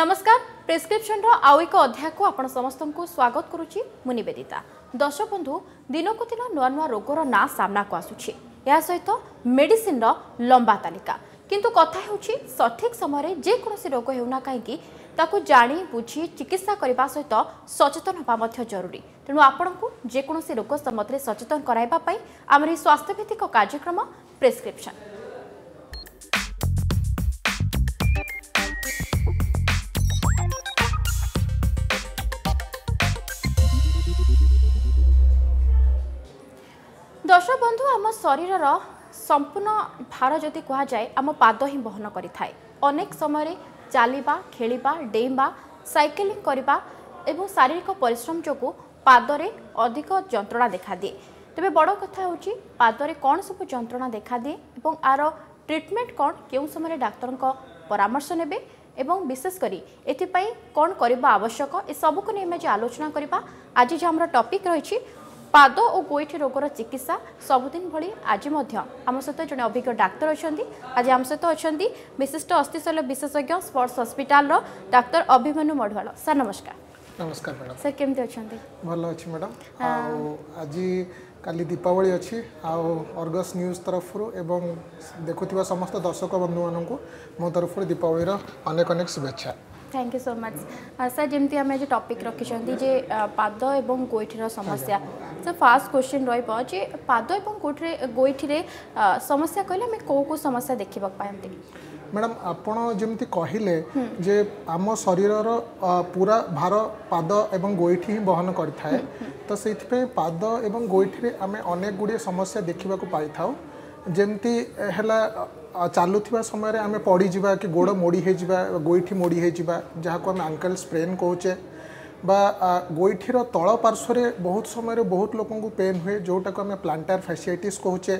नमस्कार प्रेस्क्रिप्शन आउ एक अध्याय को आपण समस्त को स्वागत करुच्ची मु निवेदिता। दर्शक बंधु दिन को दिन नुआ नुआ रोगर ना सामना को आसुछी, या सहित मेडिसिन लंबा तालिका, किंतु कथा होउछी सठिक समय जेकोसी रोग होना कहीं जानी बुझी चिकित्सा करने सहित सचेतन होगा जरूरी। तेणु आपंक जेकोसी रोग सम्बन्ध में सचेतन कराइबापी आमरी स्वास्थ्यभित्तिक कार्यक्रम प्रेस्क्रिप्शन। दर्शक बंधु आम शरीर संपूर्ण भार जदि कह जाए आम पाद ही बहन करें। अनेक समय चलवा, खेलवा, डेइंबा, साइकेलिंग करवा एवं शारीरिक परिश्रम जो पादरे अधिक जंत्रणा देखा दिए। तेबे बड़ कथा होची पादरे कौन सब जंत्रणा देखा दिए एवं आरो ट्रीटमेंट कौन के समय डाक्तर परामर्श ने विशेषकर एपाई कौन करवा आवश्यक ए सबू को नहीं आलोचना करवा। आज जो आम टॉपिक रही पाद और गोइठी रोगर चिकित्सा सबुदिन भली आज आम सहित जड़े अभिज्ञ डाक्तर अच्छा। आज आम सहित अच्छा विशिष्ट अस्थिशल्य विशेषज्ञ Sparsh hospital doctor Abhimanyu Madhuwal. Sir नमस्कार। नमस्कार मैडम। सर केमती अच्छा? भल अच्छी मैडम। आज काली दीपावली अच्छी अर्गस न्यूज तरफ देखुवा समस्त दर्शक बंधु मानक मो तरफ दीपावली अनेक अनेक शुभेच्छा। Thank you so much. Sir जमी आम आज टॉपिक रखिंट जे पाद एवं गोइठीर समस्या। सर फास्ट क्वेश्चन रही पाद एवं गोइठी समस्या कहले आम कौ कौ समस्या देखा पाते? मैडम आपण जमी कहले जे आम शरीर पूरा भार पाद एवं गोइठी ही बहन करें, तो से पाद एवं गोइठी आम अनेक गुड़े समस्या देखा पाई था। जमती चलुवा समय आम पड़ीजा कि गोड़ मोड़ी गोइठी मोड़ी जहाँ आम आंकल स्प्रेन कहे बा गोइठीर तल पार्श्वे बहुत समय बहुत लोक पेन हुए जोटा को आम प्लांटार फैसिआइटिस कहे।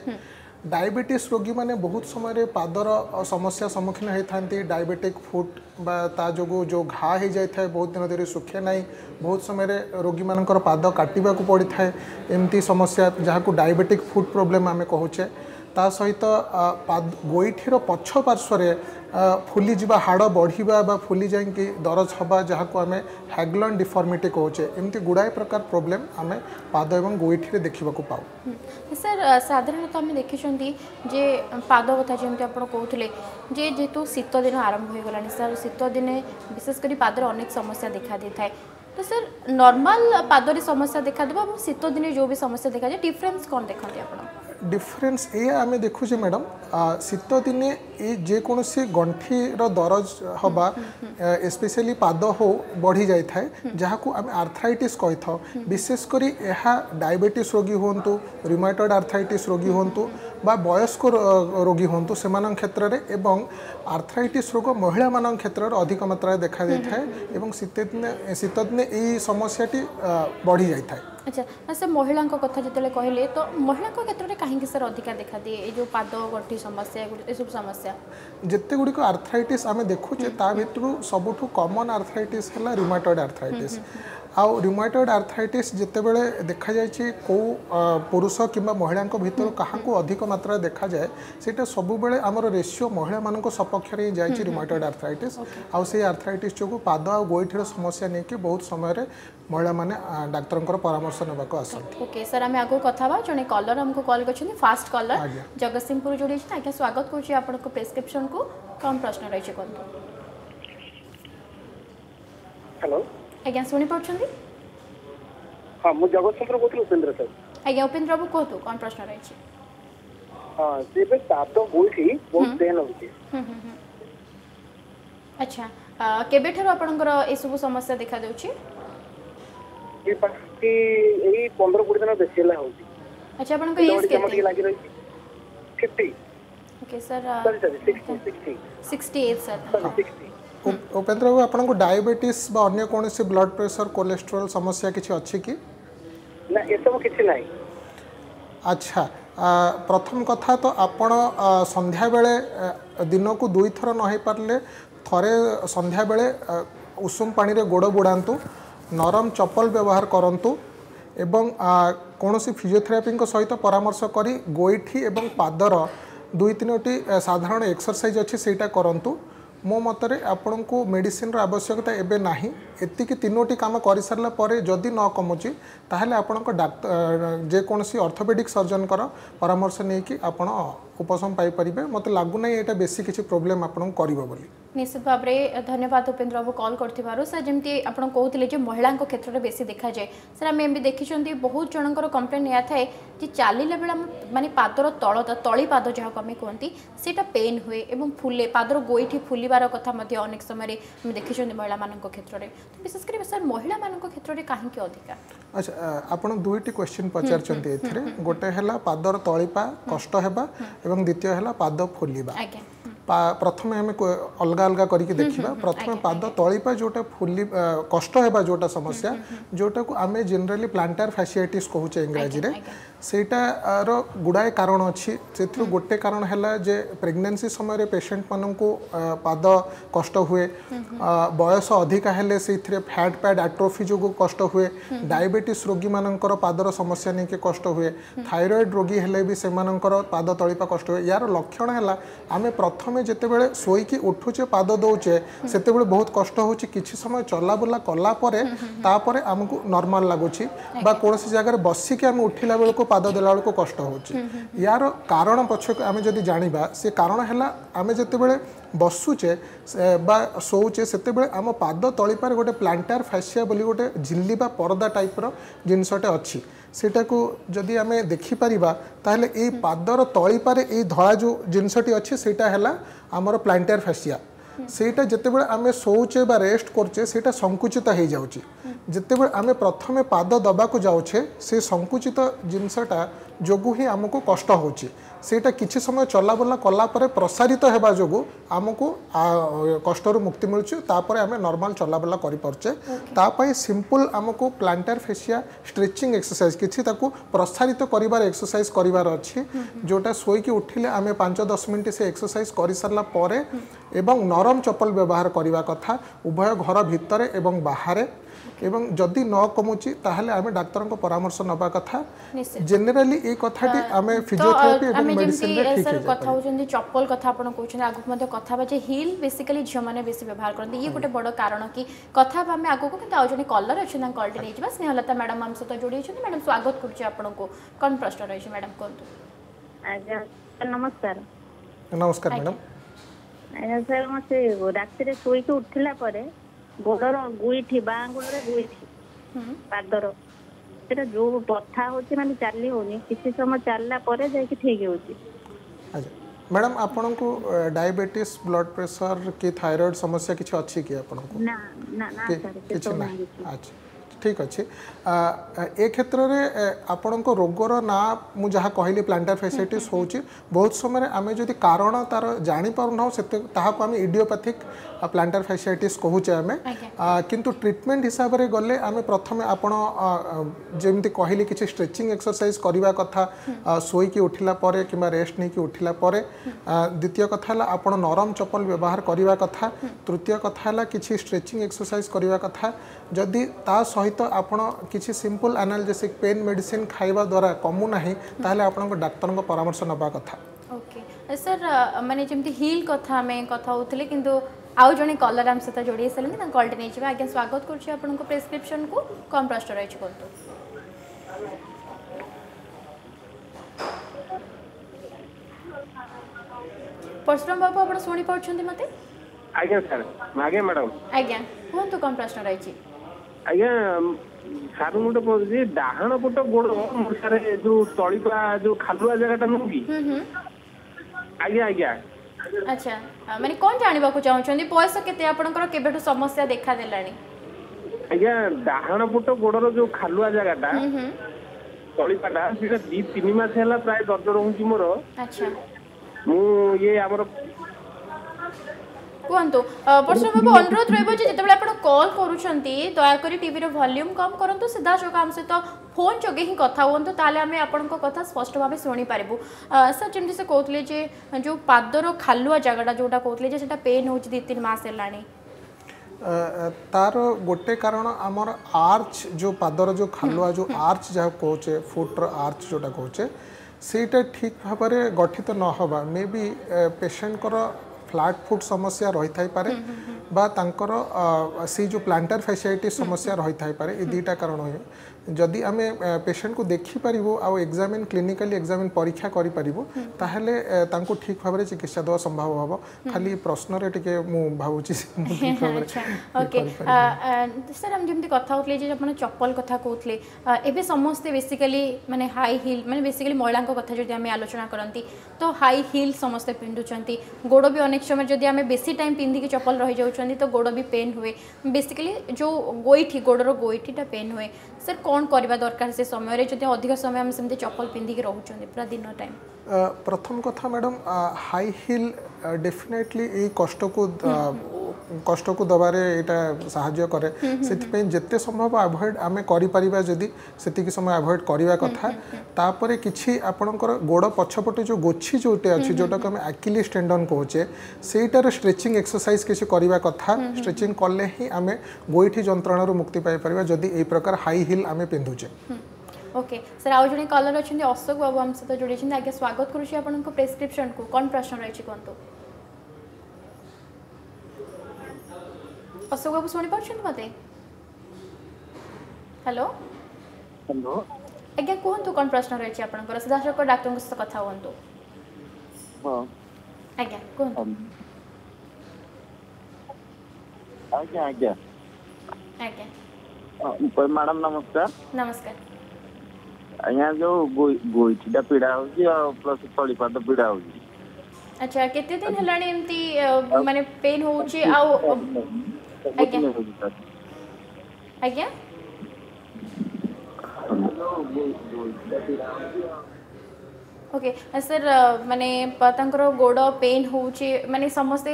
डायबिटीज रोगी माने बहुत समय पादर समस्या सम्मुखीन होता है। डायबेटिक फुट बा जो जो घा हो जाए बहुत दिन धीरे सुखे ना बहुत समय रोगी मान पाद काटा पड़ थाए एमती समस्या जहाँ को डायबेटिक फुट प्रोब्लेम आम कहे। ता सहित गोइठीर पक्ष पार्श्वे फुली जा हाड़ बढ़िया बा फुली जाकि दरज हवा जहाँ को आम हैगलन डिफॉर्मिटी कहे। एमती गुड़ाए प्रकार प्रोब्लेम आम पाद एवं गोइठी देखा पाऊ। सर साधारणतः आम देखिं जे पाद कथा जमी आप कहते जेहेतु शीत दिन आरंभ हो गलानी सर शीत दिने विशेषकर पादर अनेक समस्या देखा दी थाए, तो सर नॉर्मल पादरी समस्या देखा देबा और शीत दिने जो भी समस्या देखा जाए डिफरेंस कौन देखते आप? डिफरेंस ये आम देखुचे मैडम शीत दिने जेकोसी गंठीर दरज हवा स्पेशली पाद हो बढ़ी जाए जहाँ को आम आर्थराइटिस कही था। विशेषकर यह डायबिटीज रोगी हूँ, रिमेटॉइड आर्थराइटिस रोगी हूँ बा वयस्क रोगी हूँ से क्षेत्र में एवं आर्थराइटिस रोग महिला मान क्षेत्र में अधिक मात्रा देखा दी थाए। शीत दिने ये समस्याटी बढ़ी जाए था। अच्छा सर महिला कथा जो कहले तो महिला क्षेत्र में कहीं सर अधिका देखा दिए ये जो पाद गंठी समस्या ये सब समस्या जिते गुड़िक आर्थराइटिस आम देखुचे ता भितर सबुठ कमन आर्थराइटिस है रिमेटॉइड आर्थराइटिस। आउ रिमेटॉइड आर्थराइटिस जिते बड़े देखा जाए कौ पुरुष कि महिला भितर क्या अधिक मात्रा देखा जाए से सबुबले आमर रेसीो महिला मान सपक्ष में जाए रिमेटॉइड आर्थराइटिस। आउ से आर्थराइटिस जो पाद आ गोइठीर समस्या नहीं कि बहुत समय महिला मैंने डाक्तर परामर्श ओके। सर आम आगे कथा जड़े कलर हमको कॉल कर फास्ट कलर जगत सिंहपुर जोड़ी आज स्वागत कर प्रेस्क्रिप्शन को कौन प्रश्न रही? हेलो आज शुणी पार्टी? हाँ मुझे जगत सिंहपुर कहूँ उपेन्द्र सर। आज उपेन्द्र बाबू कहतु कौन प्रश्न रही? हाँ से पाद गोइठी बहुत पेन होती। अच्छा केबे ठार आपनकर ए सब समस्या देखा देउची? ये पाकी यही 15-20 दिन बेसी होला होउची। अच्छा आपन को एज केते लागी रही? 50। Okay sir sir 68 sir 60। Upendra बाबू आपन को डायबिटीज बा अन्य कोन से ब्लड प्रेशर कोलेस्ट्रॉल समस्या किछि अछि कि ना? ए सब किछि नाही। अच्छा प्रथम कथा तो आपण संध्या बेले दिन को दुई थर न होई परले थरे संध्या बेले उषुम पानी रे गोड़ बुडांतु, नरम चप्पल व्यवहार करंतु एवं कौन सी फिजियोथेरापी सहित परामर्श करी गोइठी एवं पादर 2-3 साधारण एक्सरसाइज अच्छी सेटा करंतु। मो मतरे आपण को मेडिसिन आवश्यकता एबे नाही। एतिक तीनोटी काम कर सारा पर जदि न कमुची ताहले आपण को डाक्टर जेकोसी अर्थोपेडिक सर्जन कर परामर्श नहीं कि आपण उपशम पाई परिबे। मते लागु नाही एटा बेसी किछि प्रॉब्लम आपण करिवो बोली। निश्चित भाव में धन्यवाद उपेन्द्र बाबू कॉल कर सर। जमी आप कहते हैं महिला क्षेत्र में बेसी देखा जाए सर, आम एम भी देखी बहुत जनकर कंप्लेन या थाए जी चलला बेला माने पादर तलता तली पाद जहाँ को आम कहती सेटा पेन हुए और फुले पादर गोईठी फुलबार कथा अनेक समय देखी महिला मान क्षेत्र में। तो विशेषकर सर महिला मान क्षेत्र में कहीं अधिका अच्छा आप दुईटी क्वेश्चन पचार गोटे है पादर तलीपा कष्ट और द्वितीय है पाद फुलवा। प्रथम आम अलग अलग करके देखा। प्रथम पाद तलीपा जोटा फुली कष्ट है जोटा समस्या जोटा को आम जनरली प्लांटार फैसिआइटिस कहूचे इंग्राजी में सेटार गुड़ाए कारण अच्छी। से गोटे कारण है प्रेगनेंसी समय पेशेंट मानू पाद कष्ट हुए, बयस अधिका हेले से फैट पैड एट्रोफी जो कष्ट हुए, डायबिटीज रोगी मानकर पादर समस्या नहीं कि कष्ट हुए, थायराइड रोगी हेले भी से पाद तलीपा कष्ट हुए। यार लक्षण है आम प्रथम जितेबाला शोक उठुचे पाद दौचे से बहुत कष्ट हो समय चलाबुला कलापर तापर आमको नॉर्मल लगुच कौन सी जगह बसिक आम उठिला बेल को पाद देला बेल को कष्ट हो। यार कारण पक्ष आम जब जाना से कारण है आम जितेबाला बसुचे बा शोचे सेते बेले आम पाद तलीपार गोटे प्लांटार फैसिया बोली गोटे झिल्ली बा परदा टाइप्र जिनसटे अच्छी। सेटा को जदि आम देखिपर ताहले ए पादर तलीपार ए धड़ा जो जिनसटी अच्छे सेटा हैला आमर प्लांटार फैसिया। सेटा जिते बेले आम शोचे बा रेस्ट करचे सेटा संकुचित हो जाउची। जितेबे आम प्रथम पाद दबा को जाउछे से संकुचित जिनसटा जोगु ही आमको कष्ट होची। सेटा किछि समय चलाबुला कलापर प्रसारित होगा जो आमको कष्ट मुक्ति मिलूँ तापर आम नॉर्मल चलाबुला करपे। सिंपल आमको प्लांटार फेसिया स्ट्रेचिंग एक्सरसाइज किछि ताको प्रसारित करिवार एक्सरसाइज करिवार अछि जोटा सोई कि उठिले आम 5-10 मिनट से एक्सरसाइज कर सारा पर एवं नरम चप्पल व्यवहार करने कथा उभय घर भितर एवं बाहर। एवं जदि न कमुची ताहले आम डाक्तर को परामर्श नबा कथा। जेनेराली ए कथाटी आम फिजियोथेरापी एवं मेडिसिन रे ठीक है। कथा होचंदी चप्पल कथा आपण कहउछन आगु मते कथा बाजे हील बेसिकली झियो माने बेसी व्यवहार करते ये गोटे बड़ कारण कि कथा बा आम आगु को किंतु आ जने कलर अछि ना कलटी नै जबा। स्नेहलता मैडम हम सतो जोड़ी छथि। मैडम स्वागत करू छी आपण को। कोन प्रश्न रहै छै मैडम कोन? आजा नमस्कार। नमस्कार मैडम। आजा सर मते रात रे सोई के उठला परे गोडर गुईठी बांगुरे गुईठी पादर से जो बथा होची माने चली होनी किसी समय चलला पर जाके ठीक होची। अच्छा मैडम आपन को डायबिटीज ब्लड प्रेशर की थायराइड समस्या किछ अछि कि आपन को? ना ना ना सर किछ नाही। अच्छा ठीक अच्छे। ए क्षेत्र में आपण रोगर ना मुझे जहाँ कहली प्लांटार फैसिआइटिस होची बहुत समय आम जब कारण तार जापर ना ताक आम इडियोपैथिक प्लांटार फैसिआइटिस कहूचे आम किंतु ट्रीटमेंट हिसाब से गले आम प्रथम आपण जमी कहली कि स्ट्रेचिंग एक्सरसाइज करने कथा शोक उठिला कि रेस्ट नहीं कि उठिला। द्वितीय कथा है आप नरम चप्पल व्यवहार करने कथा। तृतीय कथा है कि स्ट्रेचिंग एक्सरसाइज करने कथा। जदि ता सहित तो आपण किसी सिंपल एनाल्जेसिक पेन मेडिसिन खाइबा द्वारा कमु नाही ताहले आपण डाक्टर को परामर्श नबा कथा। ओके सर माने जेमति हील कथा में कथा होतले किंतु आउ जने कॉलर हम सता जोड़ी सले ना कॉल नै छिबा। आगे स्वागत करछि आपण को प्रिस्क्रिप्शन को कम प्रश्न रहै छै कोतो। परशुराम बाबू आपण सुनि पाउछन्ती मते? आगे सर मागे मैडम। आगे कोन तो कम प्रश्न रहै छै? आज्ञा सार मुझे कहूँ डाहण पट गोड़ मोर सारे जो तलीपा जो खालुआ जगह नुकी आज्ञा आज्ञा। अच्छा मैंने कौन जानवा चाहते बयस के समस्या देखा देलानी? आज्ञा डाहण पट गोड़ जो खालुआ जगह टा तलीपाटा से 2-3 मास है प्राय दर्द रोच मोर। अच्छा मु ये आमर कहतु परशुराम बाबू अनुरोध रही जितेबाला आप कल करुँचे दयाकोरी टीर भल्यूम कम करूँ सीधा जोग आम सहित फोन जोगे ही कथा हूँ ताले आम आपण कथा स्पष्ट भाव शुणिपारू। सर जमी से कहते जो पादर खालुआ जगटा जोटा कहते पेन हो 2-3 मास है तार गोटे कारण आमर आर्च जो पादर जो खालुआ जो आर्च जहाँ कहे फुट्र आर्च जोटा कहे सेटा ठीक भाव में गठित न होगा मे बी पेसेंटर फ्लैट फुट समस्या रही थाईपे बा सी जो प्लांटर फैसाइटिस समस्या रही थाईपे ये दुईटा कारण हुए जदि आम पेसेंट को देखिपर आउ एग्जामिन क्लिनिकाली एग्जामिन परीक्षा करें ठीक भाव में चिकित्सा देवा संभव हम खाली प्रश्न टे भावी सर आम जमी कथ हो चप्पल कथा कहते समस्ते बेसिकली माने हाई हिल माने बेसिकली महिला कथा जो आम आलोचना करती तो हाई हिल समस्ते पिंधुंट गोड़ भी अनेक समय जब आम बेसी टाइम पिंधिकी चप्पल रही जाऊँ तो गोड़ भी पेन हुए बेसिकली जो गोईठी गोड़र गोईठीटा पेन हुए सर कौन करवा दरकार से समय जो अधिक समय आम सेमती चप्पल पिंधिकी रोचे पूरा दिन टाइम प्रथम कथा मैडम हाई हिल डेफिनेटली कष्ट को कष्ट को दबारे यहाँ साहाय्य करे से जिते संभव अवॉइड आम कर समय अवॉइड करवा कथा तापर कि आपणकर गोड़ पछपटे जो गोछी जोटे अच्छे जोटा को एकिलिस टेंडन कहे सेटार स्ट्रेचिंग एक्सरसाइज किसी करवा कथा स्ट्रेचिंग कले ही आम गोईठी जंत्रणा मुक्ति पाइपर जदि यही प्रकार हाई हिल आम पिंधुचे। ओके सर आज जड़े कलर अच्छा अशोक बाबू आम सहित जोड़ी आज स्वागत करुँच प्रेस्क्रिप्शन को कौन प्रश्न रही कहतु अशोक बाबू शुणी पार्टी मत हेलो हेलो आज्ञा कहतु कौन प्रश्न रही आप सीधासख डाक्टर सहित कथ हूँ आज्ञा कहतु मैडम नमस्कार नमस्कार अया जो गोईठीटा पीड़ा हो प्लस तलीपाद पीड़ा हो अच्छा केते दिन हलाणी एमती माने पेन हो छी आ आज्ञा ओके सर माने पतंकर गोड़ पेन होउची माने समस्ते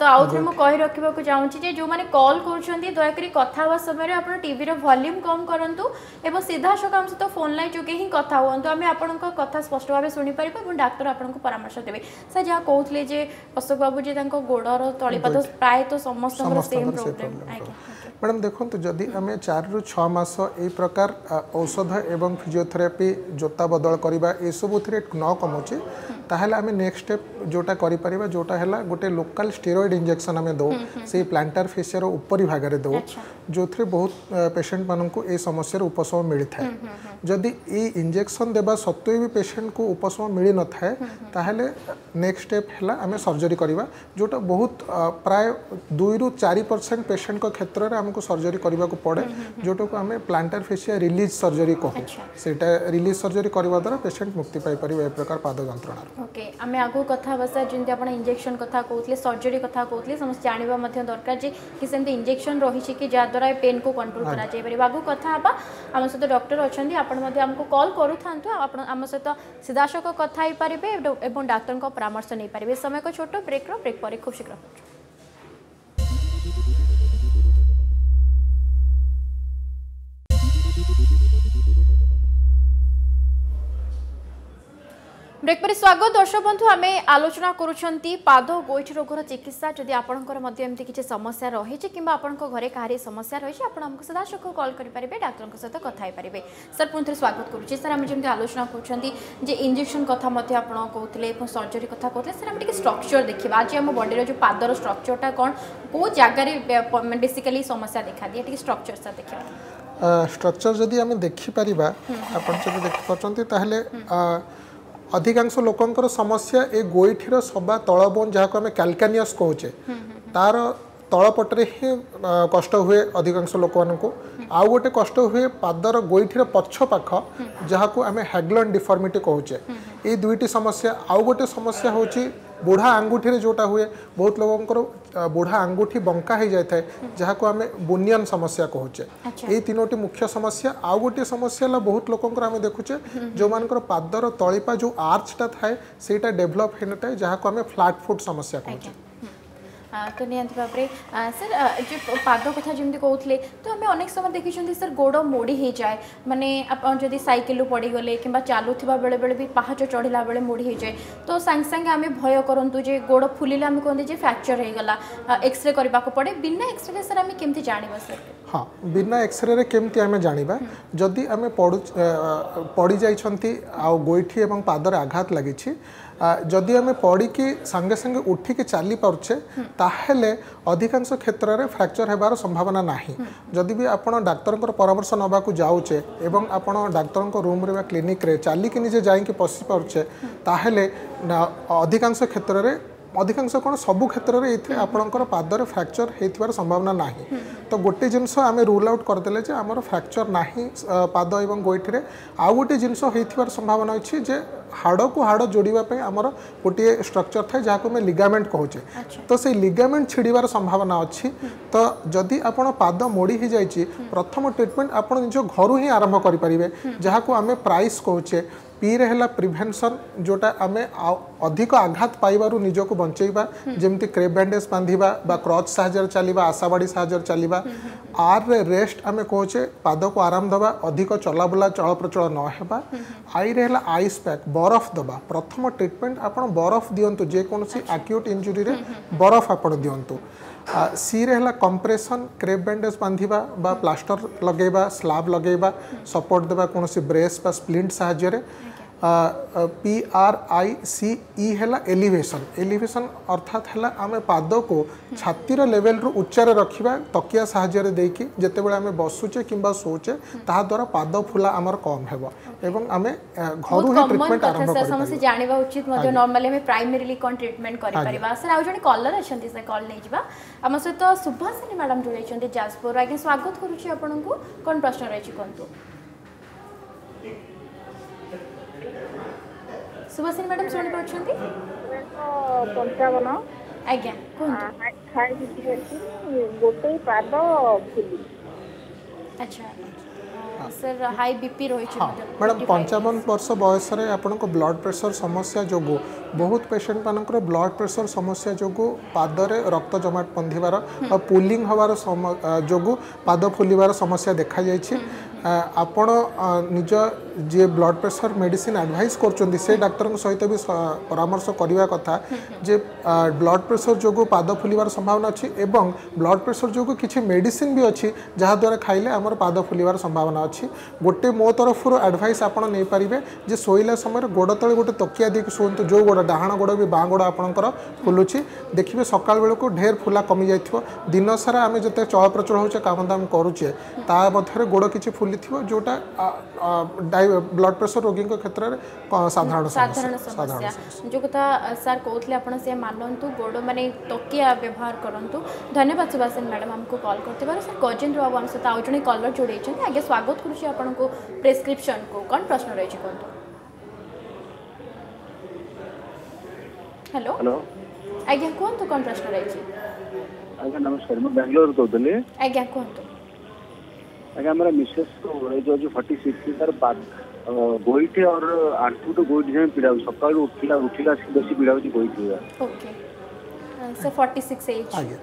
तो आउ थे मु कहि रखिबा को चाहूची जे जो माने कॉल करछंती दया करी कथा वा समय रे आपण टीवी रो वॉल्यूम कम करंतु एवं सीधा सो काम से तो फोन लाइन जोगे ही कथा होंतु आमे आपण को कथा स्पष्ट भाबे सुनि परिबो एवं डॉक्टर आपण को परामर्श देबे सर जा कहथले जे अशोक बाबू जे तांको गोड़ रो तळीपाद प्राय तो समस्त हमर सेम प्रॉब्लम मैडम देखंतु जदि आमे 4 रु 6 मास ए प्रकार औषध एवं फिजियोथेरेपी जोता बदल करबा ए सब थरे न कमुचे ताहले आमे नेक्स्ट स्टेप जोटा करि परिबा जोटा हैला गोटे लोकल स्टेरॉइड इंजेक्शन आमे दो से प्लांटर फेशियर ऊपरी भाग रे दो जो थरे बहुत पेशेंट मानन को ए समस्या रे उपशम मिलि थाए जदि ए इंजेक्शन देबा सत्वे भी पेशेंट को उपशम मिलि न थाए ताहले नेक्स्ट स्टेप हैला आमे सर्जरी करबा जोटा बहुत प्राय 2 रु 4% पेशेंट को क्षेत्र रे हमको सर्जरी करबा को पड़े जोटा को आमे प्लांटर फेशियर रिलीज सर्जरी कहू सेटा रिलीज सर्जरी करबा द्वारा पेशेंट मुक्ति पाई परिबा ए प्रकार पाद जंत्रणा। ओके आमे आगो कथा बसा जिनते आपण इंजेक्शन कथा कहतले सर्जरी कथा कहतले समस्त जानिबा मथे दरकार जे कि सेमते इंजेक्शन रही छी कि जा द्वारा पेन को कंट्रोल करा जाय परिबा आगो कथा आबा हम सहित डॉक्टर अछंदी आपण मथे हमको कॉल करू थांतु आपण हम सहित सीधासख कथा ही परिबे एवं डॉक्टर को परामर्श नै परिबे समय को छोटो ब्रेक रो ब्रेक पर खूब शीघ्र ब्रेक पर स्वागत दर्शक बंधु आम आलोचना करुँच पाद गोईठ रोगर चिकित्सा जदि आपंकर एमती किसी समस्या रही है कि घरे कहार समस्या रही है आपको सीधासख कॉल करेंगे डाक्तर सहित कथा पारे सर पुनः स्वागत करुँचे सर आम जमी आलोचना करुँच इंजेक्शन कथा कहते हैं सर्जरी कथ कहते हैं सर आम स्ट्रक्चर देखा आज आम बडीर जो पादर स्ट्रक्चरटा कौन कौ जगार बेसिकाली समस्या देखा दिए स्ट्रक्चर सर देखा स्ट्रक्चर जदि आम देखिपर आप अधिकांश लोकंकर समस्या ए गोईठीर सबा तल बोन जहाँ आम कैल्कानियस कहे तार तलपटे ही कष्ट हुए अधिकांश लोक मानू आउ गोटे कष्ट हुए पादर गोईठीर पछपाख जहाँ आम हैग्लन डिफॉर्मिटी कहे ये दुईटी समस्या आउ गोटे समस्या हूँ बुढ़ा आंगुठी जोटा हुए बहुत लोगों बुढ़ा आंगुठी बंका हो जाए जहाँ को आम बुनियन समस्या कहे ये तीनोटी मुख्य समस्या आउ गोटे समस्या है बहुत लोकंर आम देखुचे जो मानकर पादर तलीपा जो आर्चटा थाए सेटा डेभलप होने थाए जहाँ को आम फ्लैट फुट समस्या कहे तो निहत भाव में सर जो पाद कथा जमी कहते तो आम अनेक समय देखी सर गोड़ मोड़ी हो जाए माने जदि साइकिल पड़गले कि चलुवा बेले बेले भी पहाच चढ़ला बेले मोड़ी हो जाए तो सांगे सांगे आम भय करूँ जे गोड़ फुलिले आम कहते फ्रैक्चर होगा एक्सरे करने को पड़े बिना एक्सरे सर आम केमती जाना सर हाँ बिना एक्सरे केमती आम जाना जदि आम पड़ी जा गोईठी और पादर आघात लगी जदि आम पड़ी सांगे सांगे उठिकी चली पारे ताहले अधिकांश क्षेत्र में फ्रैक्चर होबार संभावना नाही। जदि भी आप डाक्तर परामर्श नवा जाऊे और आप डाक्तर रूम रे क्लिनिक रे चलिकी निजे जाइक पशि पारे ताहले अधिकांश क्षेत्र में अधिकांश कौन सबू क्षेत्र में ये आपणकर पादर फ्रैक्चर होइथिबार संभावना नाही। तो गोटे जिनस आम रूल आउट करदेले जे आमर फ्रैक्चर नाही पाद एवं गोईठी आउ गोटे जिनस होइथिबार संभावना अछि जे हाड़ को हाड़ जोड़ापी आमर गोटे स्ट्रक्चर थाए जहाँ मैं लिगामेंट कहे तो से लिगामेंट छिड़बार संभावना अच्छी। तो जदि आप पाद मोड़ी ही जा प्रथम ट्रिटमेंट आप निज घर ही आरंभ करें जहाँ को आम प्राइस कहे पी रेला प्रिभेनसन जोटा आम अधिक आघात पाइबारू निजक बंचेबा जमी क्रेप बैंडेज बांधिबा बा क्रच साहय चलवा आशावाड़ी साहय चलवा आर रे रेस्ट आम कहे पाद को आराम दवा अधिक चलाबुला चल प्रचल ना आई रेला आइस पैक बरफ दबा प्रथम ट्रिटमेंट आप बरफ दिंतु जेकोसी आक्यूट इंजुरी रे बरफ आप दिंतु। सी रे कंप्रेशन क्रेप बैंडेज बांधिबा बा प्लास्टर लगेबा स्लाब लगेबा सपोर्ट देबा कौन सी ब्रेस बा स्प्लिंट साहय रे। PRICE है एलिवेशन एलिवेशन अर्थात है आम पाद को छातीर लेवल रु उच्चारे रखा तकिया साहय देकी जितेबाला आम बसुचे कि शोचे ताद्वारा पाद फुला आमर कम है एवं आम घर ही ट्रिटमेंट आरंभ समस्त जाना उचित नॉर्मली हमें प्राइमरीली कौन ट्रिटमेंट करें। सर आज जो कलर अच्छा सर कल नहीं जावा आम सहित सुभाषिनी मैडम जोड़े जाजपुर आज स्वागत करुँच कौन प्रश्न रही कहतु सुभाषिनी मैडम शुणी पार्टी पंचावन आज्ञा गोटे पाद फुली अच्छा सर हाई बीपी रही है मैडम 55 वर्ष बयस रे आपनको ब्लड प्रेशर समस्या जोगो बहुत पेशेंट मानक ब्लड प्रेशर समस्या जोगो पाद रे रक्त जमाट बंधिबार और पुलिंग हवार जोगो पाद फुलिबार समस्या देखा जायछि। आपण निज जे ब्लड प्रेशर मेडिसिन एडवाइस करछन्ती से डाक्टर सहित भी परामर्श करने कथा जे ब्लड प्रेशर जोगो पाद फुलिबार संभावना अछि एवं ब्लड प्रेशर जोगो किछि मेडिसिन भी अछि जहा द्वारा खाइले हमर पाद फुलिबार संभावना अछि। गोटे मो तरफ एडवाइस आपण नै परिबे जे सोइला समय गोड़ तले गोटे तकिया देखि सोंतु जो गोड़ डाहाण गोड़ भी बाँ गोड़ आपणकर फुलुछि देखिबे सकाळ बेला को ढेर फुला कमी जाइथिबो दिन सारा आमे जते चल प्रचल होचे काम दाम करूचे ता मथरे गोड़ किछि फुली थिबो जोटा ब्लड प्रेशर रोगी क्षेत्र में साधारण समस्या जो कथा सर कहते आपड़ से मानतु गोड़ माने तकिया व्यवहार करंतु। धन्यवाद सुभाषिनी मैडम हमको कॉल करते बार सर गजेन्द्र बाबू हम सहित आउ जड़े कलर जोड़े आगे स्वागत करुँच आपण को प्रेस्क्रिप्शन को कौन प्रश्न रही कहतु। हेलो आज्ञा कहतु कौन प्रश्न रही। नमस्कार मैं बेंगलोर कहते हैं आज्ञा कहतु। अगर हमारा मिसेस को जो 46 तार बाद गोईठी और आंटू तो गोईठी में पीड़ा हो सकाल उठिला से बेसी पीड़ा होती गोईठी है। ओके सर 46 एज आगे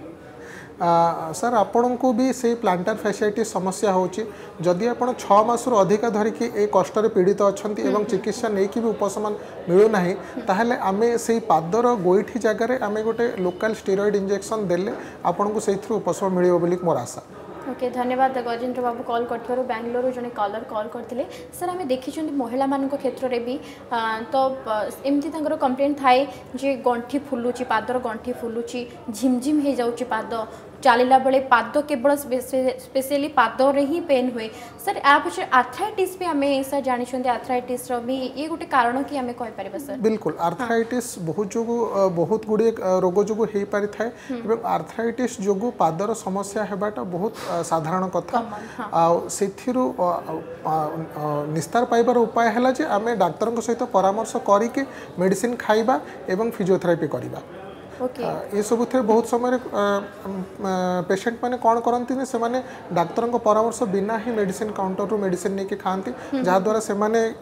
सर आपण को भी से प्लांटर फैसाइटिस समस्या होची जदि आपण 6 मास रु अधिक धरिकी ए कष्ट रे पीड़ित अछंती एवं चिकित्सा नै कि भी उपशमन मिलु नाही ताहले आमे से पादर गोईठी जगह रे आमे गोटे लोकल स्टेरॉइड इंजेक्शन देले आपण को सेथ्रु उपशमन मिलियो बोली मोर आशा। ओके धन्यवाद गजेन्द्र बाबू कॉल कर बैंगलोर जड़े कलर कॉल करते सर आम देखी महिला मान क्षेत्र में भी तो एमती कंप्लेन थाए जे गंठी फुलुची पादर गंठी फुलुची झिमझिम हो जाउची पाद चलला बेले पाद केवल स्पेशली पाद रे ही पेन हुए सर या पचे आर्थराइटिस भी आम सर जानते आर्थराइटिस भी ये गोटे कारण कि आम कहीपर सर बिल्कुल आर्थराइटिस बहुत जो बहुत गुड़े रोग जो हो पारि थाए आर्थराइटिस जो पादर समस्या होगाटा बहुत साधारण कथा से निस्तार पाइबार उपाय है जे आम डाक्तर सहित परामर्श करके मेडिसिन खाइबा एवं फिजियोथेरापी करवा। ये सब बहुत समय पेशेंट मैंने कौन करती से डाक्तर परामर्श बिना ही मेडिसिन काउंटर रु मेडिसिन नहीं खाती जहाद्वारा से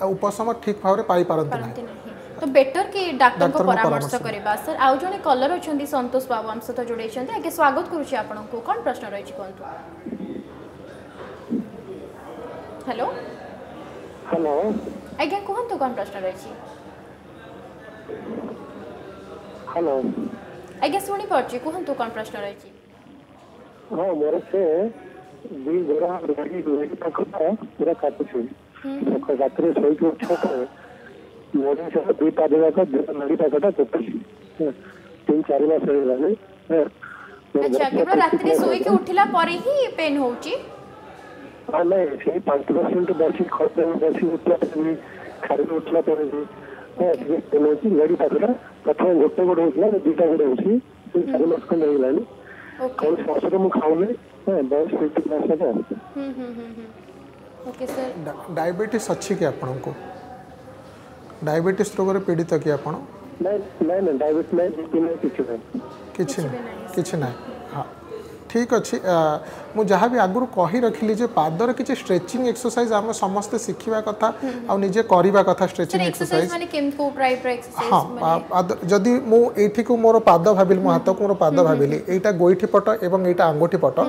उपशम ठीक भाव पाई पारती तो बेटर कि डाक्टर को परामर्श करवा। सर आउ जड़े कलर अच्छा संतोष बाबू हम सहित जोड़े आगे स्वागत करुँच आपको कौन प्रश्न रही कहतु। हेलो हेलो आज्ञा कहतु कौन प्रश्न रही। हेलो आज्ञा शुणी पार्टी कहतु कौन प्रश्न रही। हाँ मोर से गोटे कौन स्वास्थ्य में खाऊंगे बहुत फिट रहने का ओके सर। डायबिटीज अच्छी क्या आपण को डायबिटीज रोग रे पीड़ित कि आपण नहीं नहीं डायबिटीज में किने किछ ना हां ठीक अछि। मु जहा भी आगुर कहि रखिली जे पादर किछ स्ट्रेचिंग एक्सरसाइज हम समस्त सिखिबा कथा आ निजे करिबा कथा। स्ट्रेचिंग एक्सरसाइज माने केम को प्राइप एक्सरसाइज माने जदी मु एठी को मोर पाद भाबिल मु हाथ को मोर पाद भाबिली एटा गोइठी पट एवं एटा अंगुठी पट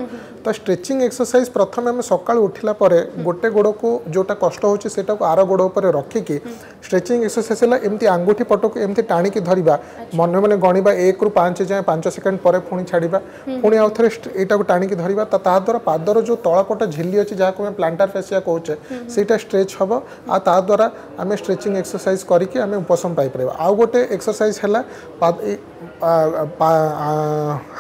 तो स्ट्रेचिंग एक्सरसाइज प्रथम हम सकाळ उठिला परे गोटे गोड़ को जोटा कष्ट होछि सेटा को आरो गोड़ ऊपर रखि कि स्ट्रेचिंग एक्सरसाइज हला एम्ति अंगुठी पट को एम्ति टाणी कि धरिबा मन मन गणिबा 1 रु 5 जाय 5 सेकंड परे पुणी छाडीबा पुणी आउथरे एटा को टाणी कि धरिबा ता द्वारा पादर जो तळपट झिल्ली अछि जा को प्लांटर फेसिया कहूचे सेटा स्ट्रेच हबो आ ता द्वारा हमें स्ट्रेचिंग एक्सरसाइज करके हमें उपशम पाई परबा। आ गोटे एक्सरसाइज हला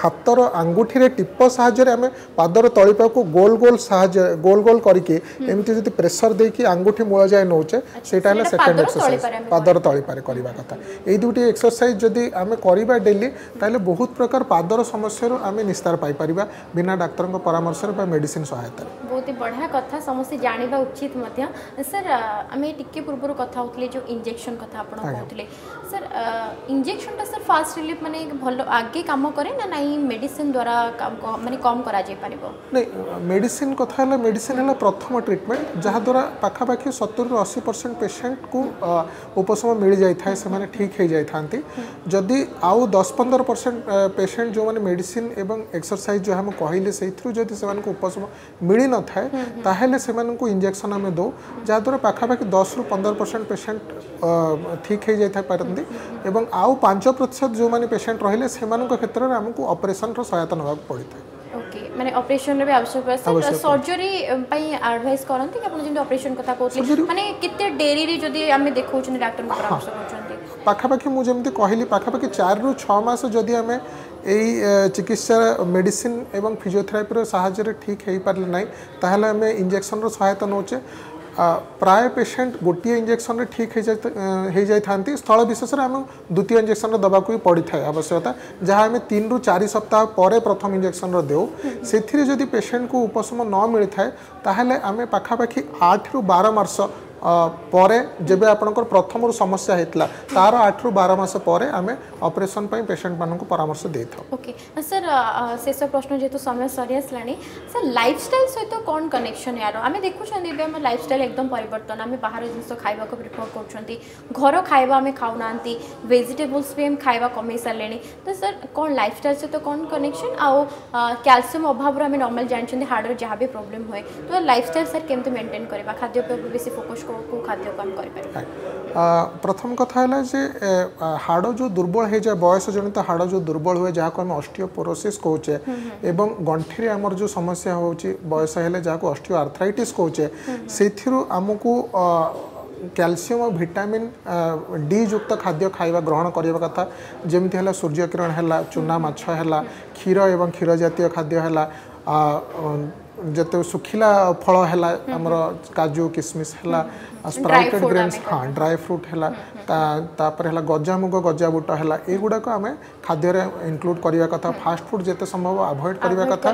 हातर अंगुठी रे टिप सहाय्य रे हमें पादर तळीपा को गोल गोल सहाय्य गोल गोल करके एमति जति प्रेशर देकी अंगुठी मूळ जाय नोचे सेटा हला सेकंड एक्सरसाइज पादर तळीपा रे करबा कथा। एई दुटी एक्सरसाइज जदी हमें करबा डेली ताले बहुत प्रकार पादर समस्या रो हमें निस्तार पाई परबा बिना डाक्टर को परामर्श पर मेडिसिन सहायता। बहुत ही बढ़िया कथा समस्त जानिबा उचित मध्य। सर हमें टिके पूर्व कथा होतले जो इंजेक्शन कथा आपण कहतले सर इंजेक्शन ता सर फास्ट रिलीफ माने भलो आगे काम करे ना नाही मेडिसिन द्वारा काम माने कम करा जे परबो नहीं। मेडिसिन कथा हला मेडिसिन हला प्रथम ट्रीटमेंट जहा द्वारा पाखा पाखी 70 से 80% पेशेंट को उपशम मिल जाई थाए से माने ठीक हे जाई थांती। जदी आउ 10-15% पेशेंट जो माने मेडिसिन एवं एक्सरसाइज जो हम कहले से जदि से उपशम मिल न थाए ताहेले से इंजेक्शन आम दो जहाँ द्वारा पाखापाखि 10 से 15% पेशेंट ठीक हो जाता पारती एवं आउ 5% जो माने पेशेंट रहिले से क्षेत्र में आमको ऑपरेशन रो सहायता नवा पड़ता है। ओके माने ऑपरेशन रे आवश्यक सर्जरी पई एडवाइस करनते कि आपण जे ऑपरेशन कथा कहतले माने किते डेरी रे जदी हमें देखौ छन डॉक्टर को परामर्श करछन पाखापाखि मु जेमते कहली पाखापाखि 4 से 6 मास जदी हमें एई चिकित्सा मेडिसिन एवं फिजियोथेरापी रो सहायता रे ठीक हेई पारले नाही ताहले हमें इंजेक्शन रो सहायता नोचे। प्राय पेशेंट गोटे इंजेक्शन रे ठीक हो जाती स्थल विशेष में आम द्वितीय इंजेक्शन दवा को पड़ी था आवश्यकता जहाँ आम 3 से 4 सप्ताह पर प्रथम इंजेक्शन देऊ से जदि पेशेंट को उपशम न मिल थाए ताहले आम पाखापाखि 8 से 12 मास पर जब आपंकर प्रथम समस्या होता तार 8 से 12 मास पर आम ऑपरेशन पेशेंट मान को परामर्श दे था। ओके सर शेष प्रश्न जेहतु समय सरी आसला सर लाइफस्टाइल सहित कौन कनेक्शन यार आम देखुं लाइफस्टाइल एकदम परिवर्तन आम बाहर जिन खावा प्रिफर कर घर खावा आम खाऊना वेजिटेबल्स भी आम खावा कमे सारे तो सर कौन लाइफस्टाइल सहित कौन कनेक्शन आउ कैल्शियम अभाव आम नर्माल जानते हार्ट जहाँ भी प्रोब्लेम हुए तो लाइफस्टाइल सर केमती मेन्टेन करवा खाद्य बेसी फोकस प्रथम कथा है हाड़ जो दुर्बल हो जाए बयस जनित हाड़ जो दुर्बल हुए जहाँ आम ऑस्टियोपोरोसिस कहे एवं गंठी आमर जो समस्या होची बयस हेले जहाँ ऑस्टियो आर्थराइटिस कहे से आमको कैल्शियम और विटामिन डी युक्त खाद्य खाଇବା ग्रहण କରିବା କଥା जेमती है सूर्य किरण है चूना माछ है क्षीर एवं क्षीर जातीय खाद्य है जते सुखिला फल है आमर काजू किशमिश है स्प्राउटेड ग्रेन्स हाँ ड्राई फ्रूट है तापर है गजामुग गजा बुट है युवाक आम खाद्य इनक्लूड करने कथा फास्ट फूड जिते संभव अवॉइड करने कथा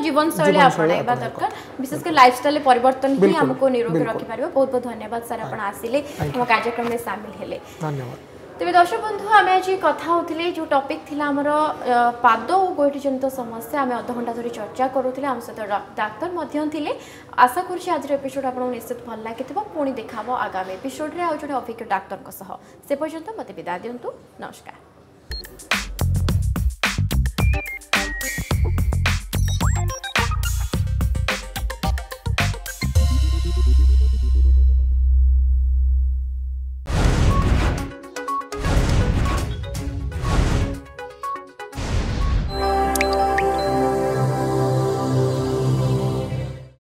जीवन शैली दरकार विशेषकर लाइफस्टाइल परिवर्तन ही हमको निरोगी रखि पारबो। बहुत बहुत धन्यवाद सर आपण आसिले हम कार्यक्रम में शामिल हेले धन्यवाद। तेज दर्शक बंधु आम आज कथा होते जो टॉपिक थी आमर पाद और गोइठी जनित समस्या आम अध घंटा धरी चर्चा करूँ आम सहित डाक्तर आशा कर एपिसोड आपको निश्चित भल लगे पुणी देखा आगामी एपिसोड में आज जो अभिज्ञ डाक्तर से पर्यटन मत विदा दिंतु नमस्कार।